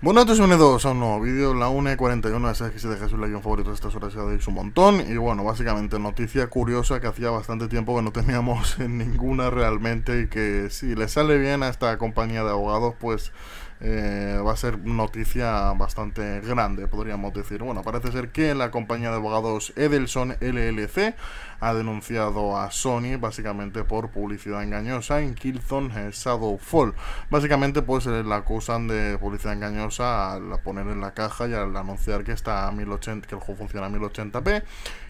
Buenas bienvenidos a un nuevo vídeo, la 1:41, ya sabes que si dejáis un like y un favorito a estas horas ya deis un montón. Y bueno, básicamente noticia curiosa que hacía bastante tiempo que no teníamos ninguna realmente, y que si le sale bien a esta compañía de abogados, pues va a ser noticia bastante grande, podríamos decir. Bueno, parece ser que la compañía de abogados Edelson LLC ha denunciado a Sony básicamente por publicidad engañosa en Killzone Shadow Fall. Básicamente pues la acusan de publicidad engañosa al poner en la caja y al anunciar que está a 1080, que el juego funciona a 1080p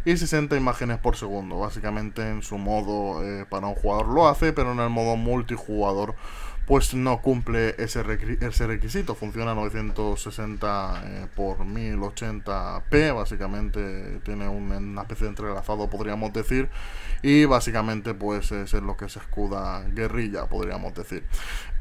y 60 imágenes por segundo. Básicamente en su modo para un jugador lo hace, pero en el modo multijugador pues no cumple ese requisito. Funciona a 960 por 1080p, básicamente tiene una especie de entrelazado, podríamos decir, y básicamente pues es en lo que se escuda Guerrilla, podríamos decir.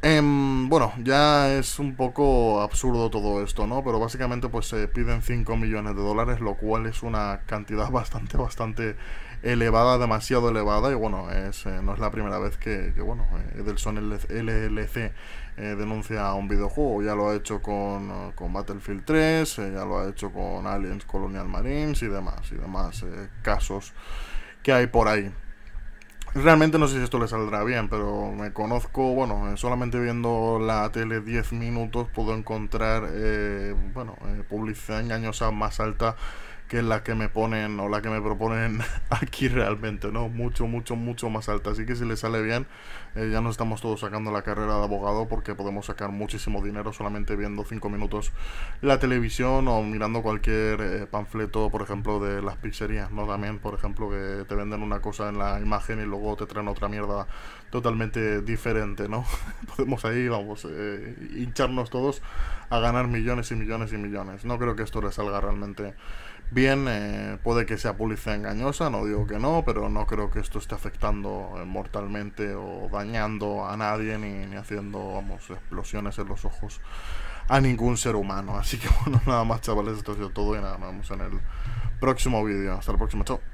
Bueno, ya es un poco absurdo todo esto, ¿no? Pero básicamente pues se piden 5 millones de dólares, lo cual es una cantidad bastante elevada, demasiado elevada. Y bueno, no es la primera vez que bueno, Edelson LLC denuncia un videojuego. Ya lo ha hecho con Battlefield 3, ya lo ha hecho con Aliens Colonial Marines y demás casos que hay por ahí. Realmente no sé si esto le saldrá bien, pero me conozco, bueno, solamente viendo la tele 10 minutos puedo encontrar, publicidad engañosa más alta que la que me ponen o la que me proponen aquí realmente, ¿no? Mucho más alta. Así que si le sale bien, ya nos estamos todos sacando la carrera de abogado, porque podemos sacar muchísimo dinero solamente viendo 5 minutos la televisión o mirando cualquier panfleto, por ejemplo, de las pizzerías, ¿no? También, por ejemplo, que te venden una cosa en la imagen y luego te traen otra mierda totalmente diferente, ¿no? Podemos ahí, vamos, hincharnos todos a ganar millones y millones y millones. No creo que esto le salga realmente bien. Puede que sea publicidad engañosa, no digo que no, pero no creo que esto esté afectando mortalmente o dañando a nadie, ni haciendo, vamos, explosiones en los ojos a ningún ser humano. Así que bueno, nada más, chavales, esto ha sido todo y nada, nos vemos en el próximo vídeo. Hasta la próxima, chao.